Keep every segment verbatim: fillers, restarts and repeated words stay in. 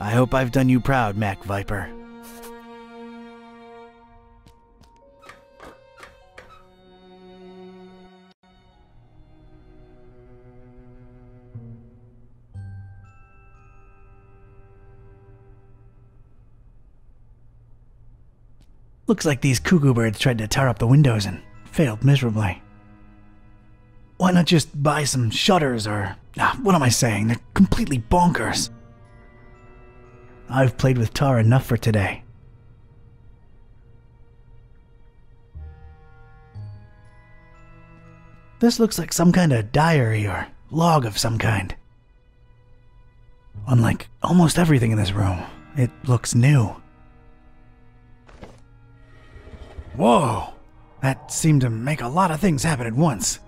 I hope I've done you proud, Mac Viper. Looks like these cuckoo birds tried to tear up the windows and failed miserably. Why not just buy some shutters or... Ah, what am I saying? They're completely bonkers. I've played with tar enough for today. This looks like some kind of diary or log of some kind. Unlike almost everything in this room, it looks new. Whoa! That seemed to make a lot of things happen at once.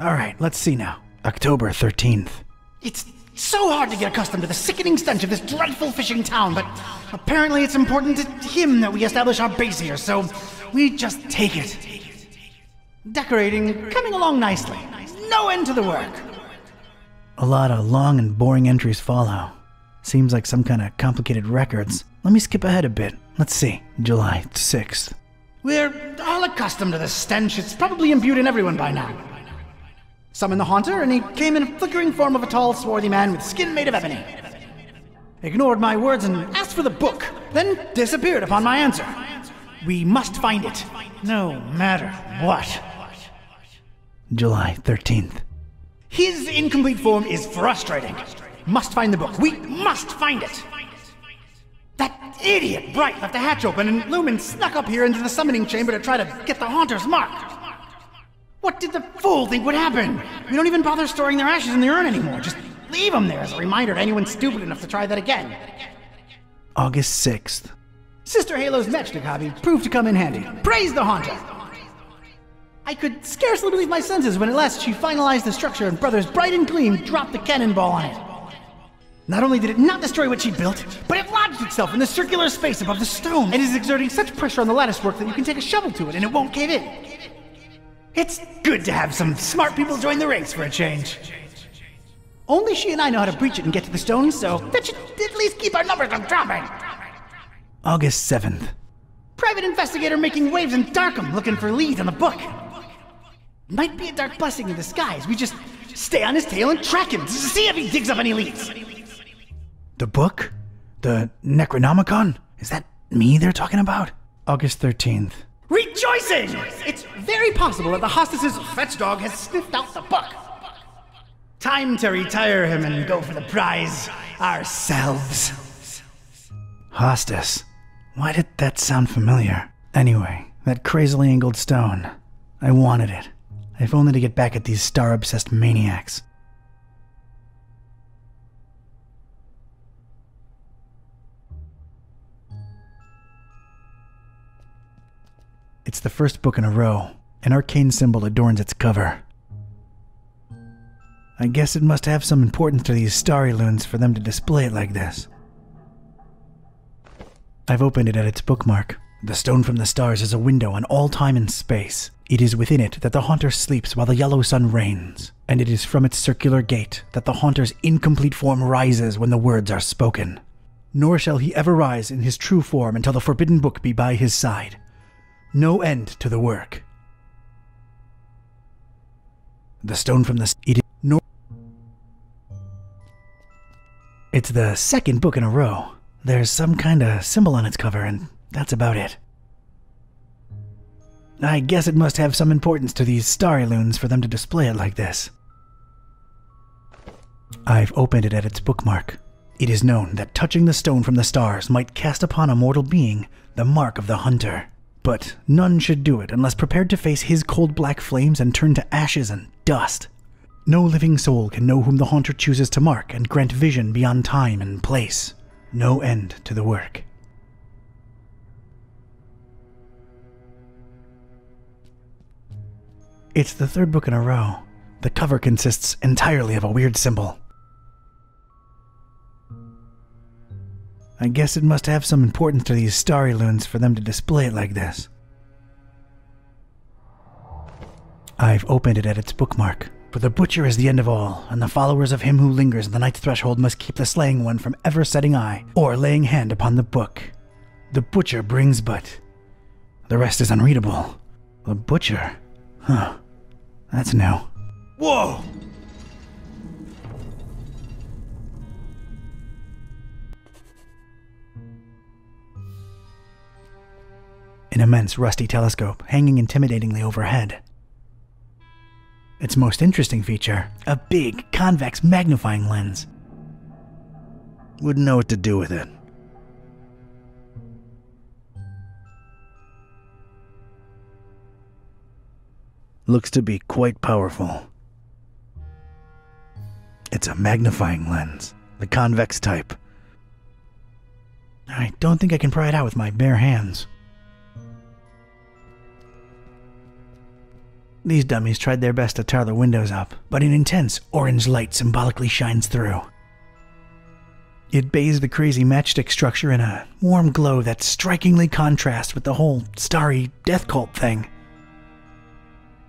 Alright, let's see now. October thirteenth. It's so hard to get accustomed to the sickening stench of this dreadful fishing town, but apparently it's important to him that we establish our base here, so we just take it. Decorating, coming along nicely. No end to the work. A lot of long and boring entries follow. Seems like some kind of complicated records. Let me skip ahead a bit. Let's see. July sixth. We're all accustomed to the stench. It's probably imbued in everyone by now. Summoned the Haunter, and he came in a flickering form of a tall, swarthy man with skin made of ebony. Ignored my words and asked for the book, then disappeared upon my answer. We must find it, no matter what. July thirteenth. His incomplete form is frustrating. Must find the book. We must find it. That idiot Bright left the hatch open, and Lumen snuck up here into the summoning chamber to try to get the Haunter's mark. What did the fool think would happen? We don't even bother storing their ashes in the urn anymore. Just leave them there as a reminder to anyone stupid enough to try that again. August sixth. Sister Halo's magic hobby proved to come in handy. Praise the Haunter! I could scarcely believe my senses when at last she finalized the structure and Brothers Bright and Clean dropped the cannonball on it. Not only did it not destroy what she built, but it lodged itself in the circular space above the stone and is exerting such pressure on the lattice work that you can take a shovel to it and it won't cave in. It's good to have some smart people join the ranks for a change. Only she and I know how to breach it and get to the stone, so that should at least keep our numbers from dropping. August seventh. Private investigator making waves in Darkham looking for leads on the book. Might be a dark blessing in disguise. We just stay on his tail and track him to see if he digs up any leads. The book? The Necronomicon? Is that me they're talking about? August thirteenth. Rejoicing! It's very possible that the hostess's fetch dog has sniffed out the book. Time to retire him and go for the prize ourselves. Hostess. Why did that sound familiar? Anyway, that crazily angled stone. I wanted it. If only to get back at these star-obsessed maniacs. It's the first book in a row. An arcane symbol adorns its cover. I guess it must have some importance to these starry loons for them to display it like this. I've opened it at its bookmark. The stone from the stars is a window on all time and space. It is within it that the Haunter sleeps while the yellow sun reigns, and it is from its circular gate that the Haunter's incomplete form rises when the words are spoken. Nor shall he ever rise in his true form until the forbidden book be by his side. No end to the work. The stone from the... It is no... It's the second book in a row. There's some kind of symbol on its cover, and that's about it. I guess it must have some importance to these starry loons for them to display it like this. I've opened it at its bookmark. It is known that touching the stone from the stars might cast upon a mortal being the mark of the Hunter. But none should do it unless prepared to face his cold black flames and turn to ashes and dust. No living soul can know whom the Haunter chooses to mark and grant vision beyond time and place. No end to the work. It's the third book in a row. The cover consists entirely of a weird symbol. I guess it must have some importance to these starry loons for them to display it like this. I've opened it at its bookmark. But the butcher is the end of all, and the followers of him who lingers in the night's threshold must keep the slaying one from ever setting eye, or laying hand upon the book. The butcher brings but. The rest is unreadable. The butcher? Huh. That's new. Whoa! An immense rusty telescope hanging intimidatingly overhead. Its most interesting feature, a big, convex magnifying lens. Wouldn't know what to do with it. Looks to be quite powerful. It's a magnifying lens, the convex type. I don't think I can pry it out with my bare hands. These dummies tried their best to tar the windows up, but an intense orange light symbolically shines through. It bathes the crazy matchstick structure in a warm glow that strikingly contrasts with the whole starry death cult thing.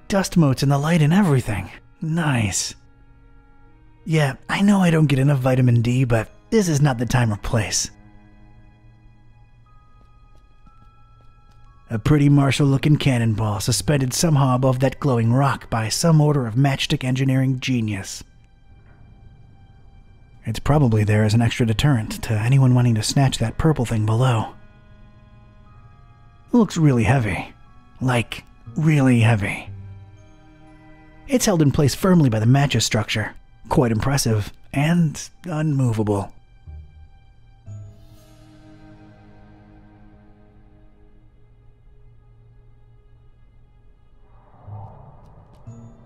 Dust motes in the light and everything. Nice. Yeah, I know I don't get enough vitamin D, but this is not the time or place. A pretty martial-looking cannonball suspended somehow above that glowing rock by some order of matchstick engineering genius. It's probably there as an extra deterrent to anyone wanting to snatch that purple thing below. It looks really heavy. Like, really heavy. It's held in place firmly by the matches structure. Quite impressive, and unmovable.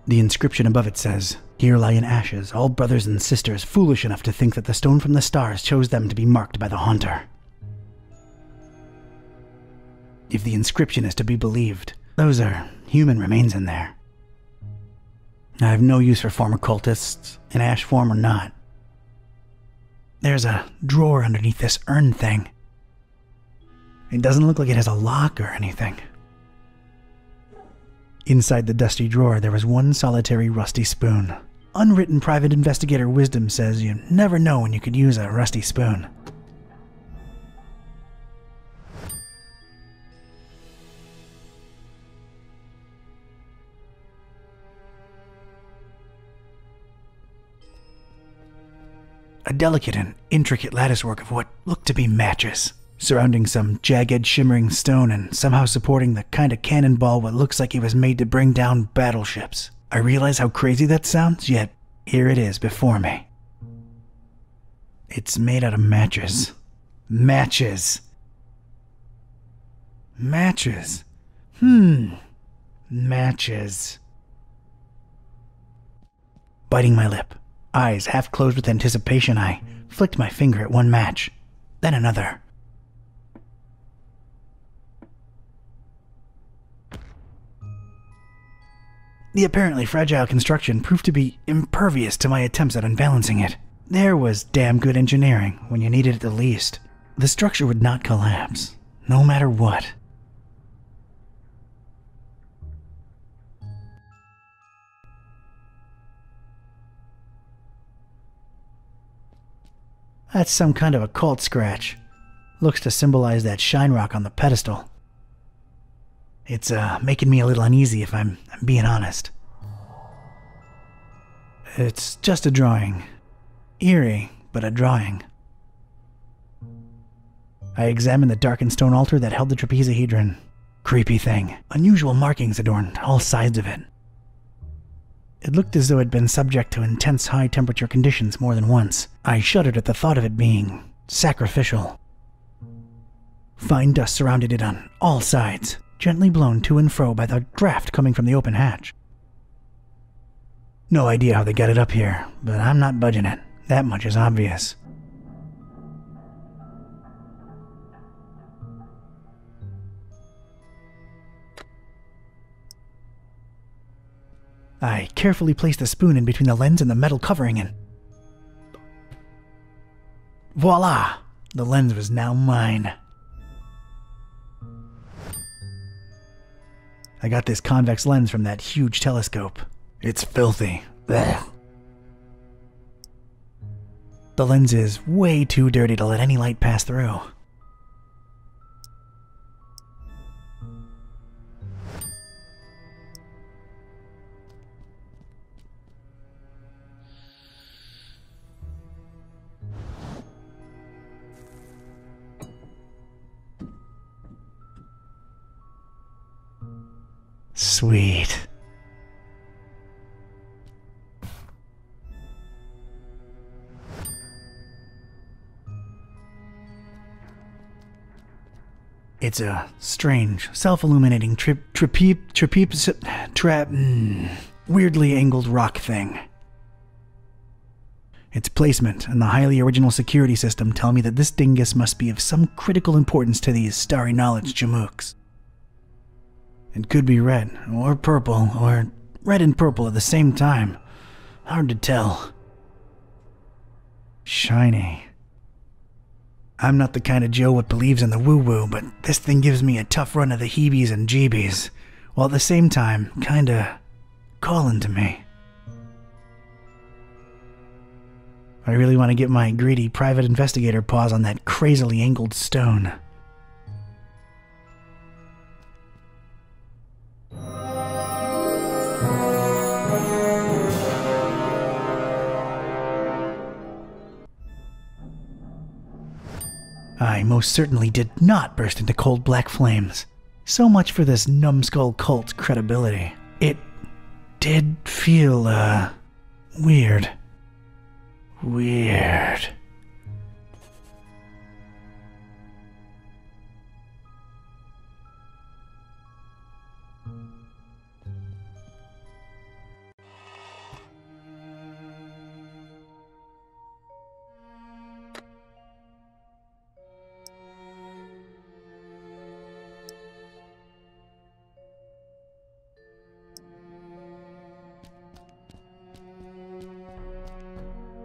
The inscription above it says, "Here lie in ashes all brothers and sisters foolish enough to think that the stone from the stars chose them to be marked by the Haunter." If the inscription is to be believed, those are human remains in there. I have no use for former cultists, in ash form or not. There's a drawer underneath this urn thing. It doesn't look like it has a lock or anything. Inside the dusty drawer, there was one solitary rusty spoon. Unwritten private investigator wisdom says you never know when you could use a rusty spoon. A delicate and intricate latticework of what looked to be matches, surrounding some jagged, shimmering stone and somehow supporting the kind of cannonball what looks like it was made to bring down battleships. I realize how crazy that sounds, yet here it is before me. It's made out of matches. Matches. Matches. Hmm. Matches. Biting my lip, eyes half closed with anticipation, I flicked my finger at one match, then another. The apparently fragile construction proved to be impervious to my attempts at unbalancing it. There was damn good engineering when you needed it the least. The structure would not collapse, no matter what. That's some kind of occult scratch. Looks to symbolize that shine rock on the pedestal. It's uh, making me a little uneasy if I'm, I'm being honest. It's just a drawing. Eerie, but a drawing. I examined the darkened stone altar that held the trapezohedron. Creepy thing. Unusual markings adorned all sides of it. It looked as though it had been subject to intense high-temperature conditions more than once. I shuddered at the thought of it being sacrificial. Fine dust surrounded it on all sides, gently blown to and fro by the draft coming from the open hatch. No idea how they got it up here, but I'm not budging it. That much is obvious. I carefully placed the spoon in between the lens and the metal covering and... voila! The lens was now mine. I got this convex lens from that huge telescope. It's filthy. Ugh. The lens is way too dirty to let any light pass through. Sweet. It's a strange, self-illuminating trip, trapep, trapep, trap, mm, weirdly angled rock thing. Its placement and the highly original security system tell me that this dingus must be of some critical importance to these starry knowledge Jamooks. It could be red, or purple, or red and purple at the same time. Hard to tell. Shiny. I'm not the kind of Joe what believes in the woo-woo, but this thing gives me a tough run of the heebies and jeebies, while at the same time, kinda calling to me. I really want to get my greedy private investigator paws on that crazily angled stone. I most certainly did not burst into cold black flames. So much for this numbskull cult's credibility. It did feel, uh, weird. Weird.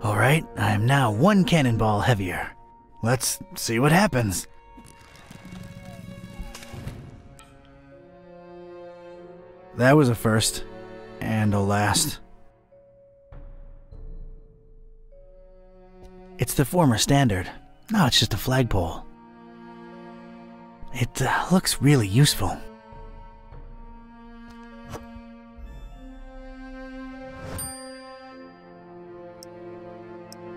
Alright, I am now one cannonball heavier. Let's see what happens. That was a first, and a last. It's the former standard. Now it's just a flagpole. It uh, looks really useful.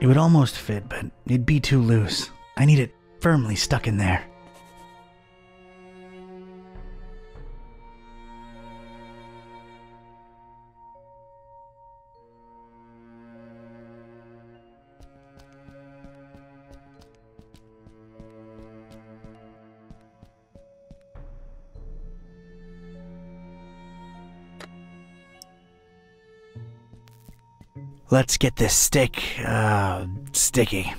It would almost fit, but it'd be too loose. I need it firmly stuck in there. Let's get this stick, uh, sticky.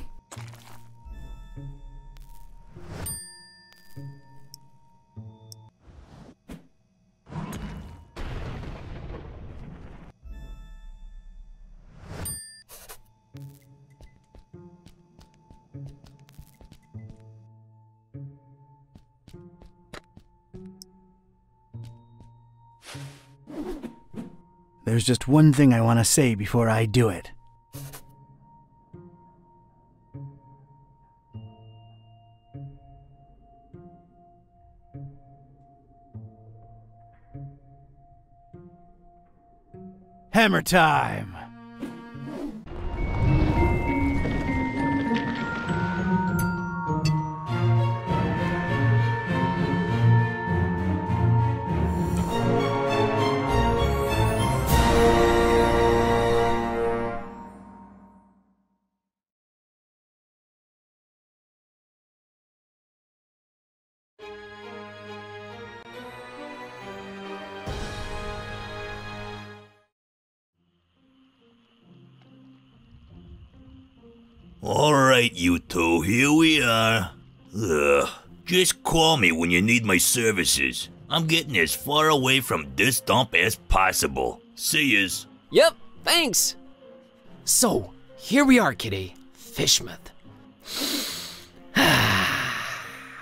There's just one thing I want to say before I do it. Hammer time! Alright, you two, here we are. Ugh. Just call me when you need my services. I'm getting as far away from this dump as possible. See yas. Yep, thanks. So, here we are, Kitty. Fishmouth.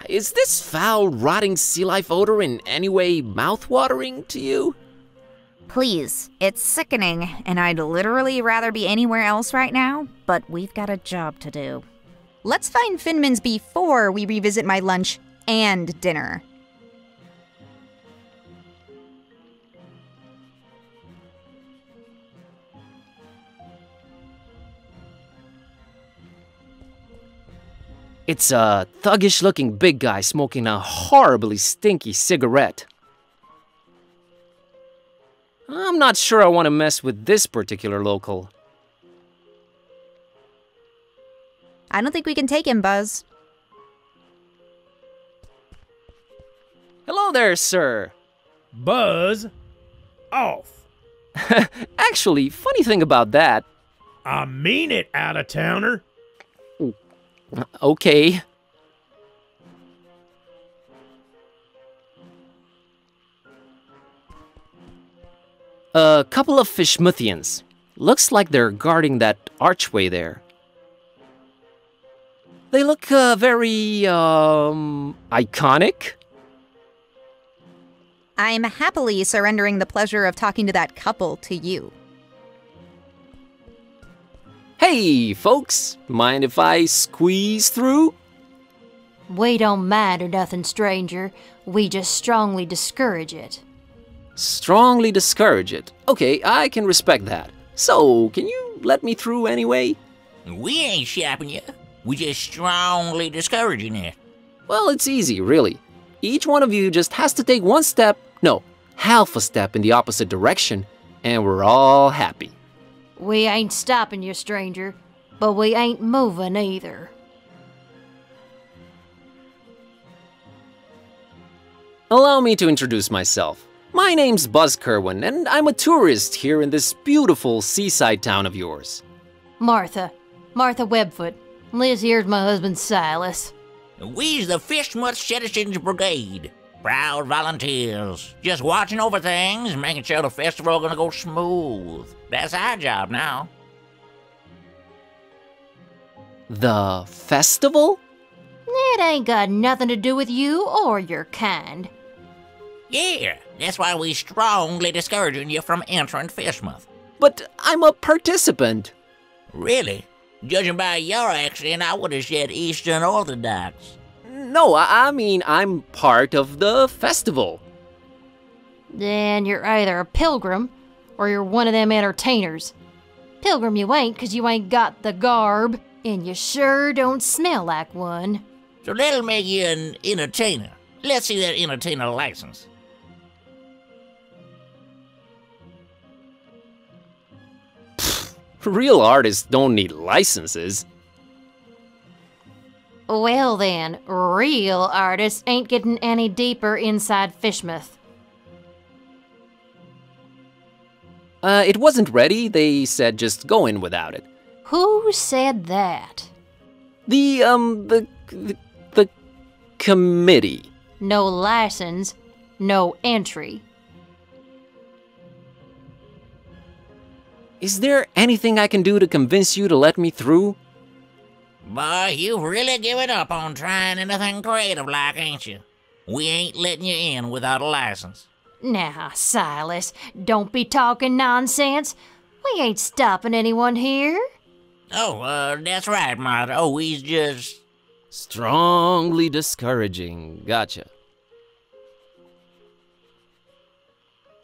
Is this foul, rotting sea life odor in any way mouth-watering to you? Please, it's sickening, and I'd literally rather be anywhere else right now, but we've got a job to do. Let's find Finman's before we revisit my lunch and dinner. It's a thuggish-looking big guy smoking a horribly stinky cigarette. I'm not sure I want to mess with this particular local. I don't think we can take him, Buzz. Hello there, sir. Buzz off. Actually, funny thing about that. I mean it, out-of-towner. Okay. A couple of Fishmouthians. Looks like they're guarding that archway there. They look uh, very, um, iconic. I'm happily surrendering the pleasure of talking to that couple to you. Hey, folks, mind if I squeeze through? We don't mind or nothing, stranger. We just strongly discourage it. Strongly discourage it? Okay, I can respect that. So, can you let me through anyway? We ain't shopping you. We just strongly discouraging it. Well, it's easy, really. Each one of you just has to take one step, no, half a step in the opposite direction, and we're all happy. We ain't stopping you, stranger, but we ain't moving either. Allow me to introduce myself. My name's Buzz Kerwin, and I'm a tourist here in this beautiful seaside town of yours. Martha. Martha Webfoot. Liz here's my husband, Silas. We's the Fishmouth Citizens Brigade. Proud volunteers, just watching over things, making sure the festival gonna go smooth. That's our job now. The festival? It ain't got nothing to do with you or your kind. Yeah, that's why we strongly discouraging you from entering Fishmouth. But I'm a participant. Really? Judging by your accent, I would have said Eastern Orthodox. No, I mean, I'm part of the festival. Then you're either a pilgrim, or you're one of them entertainers. Pilgrim you ain't, because you ain't got the garb, and you sure don't smell like one. So that'll make you an entertainer. Let's see that entertainer license. Pfft, real artists don't need licenses. Well then, real artists ain't getting any deeper inside Fishmouth. Uh, it wasn't ready. They said just go in without it. Who said that? The, um, the, the, the committee. No license, no entry. Is there anything I can do to convince you to let me through? Boy, you've really given up on trying anything creative like, ain't you? We ain't letting you in without a license. Now, Silas, don't be talking nonsense. We ain't stopping anyone here. Oh, uh, that's right, Martha. Oh, we's just... strongly discouraging. Gotcha.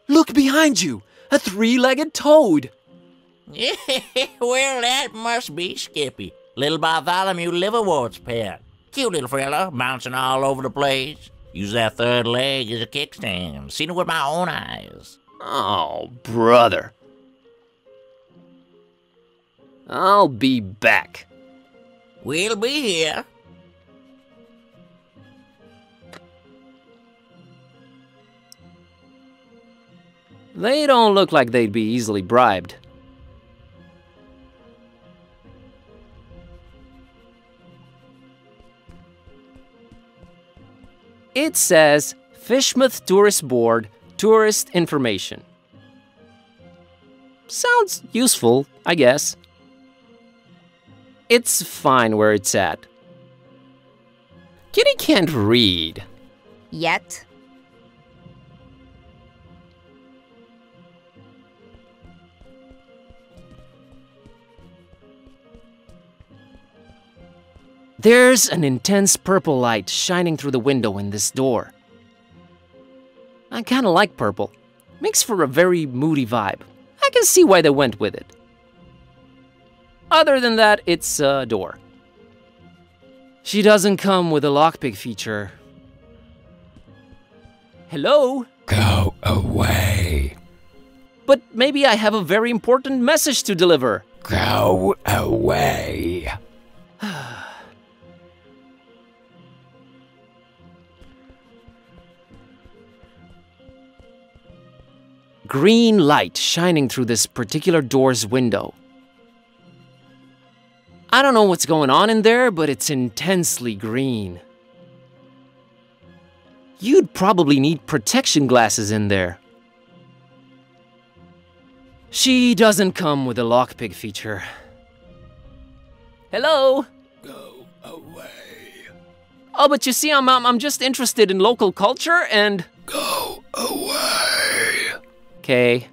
Look behind you! A three-legged toad! Well, that must be Skippy. Little Bartholomew Liverworth's pet. Cute little fella, bouncing all over the place. Use that third leg as a kickstand. Seen it with my own eyes. Oh, brother. I'll be back. We'll be here. They don't look like they'd be easily bribed. It says, Fishmouth Tourist Board, Tourist Information. Sounds useful, I guess. It's fine where it's at. Kitty can't read. Yet. There's an intense purple light shining through the window in this door. I kinda like purple. Makes for a very moody vibe. I can see why they went with it. Other than that, it's a door. She doesn't come with a lockpick feature. Hello? Go away. But maybe I have a very important message to deliver. Go away. Green light shining through this particular door's window. I don't know what's going on in there, but it's intensely green. You'd probably need protection glasses in there. She doesn't come with a lockpick feature. Hello? Go away. Oh, but you see, I'm, I'm, I'm just interested in local culture and... Go away. Okay.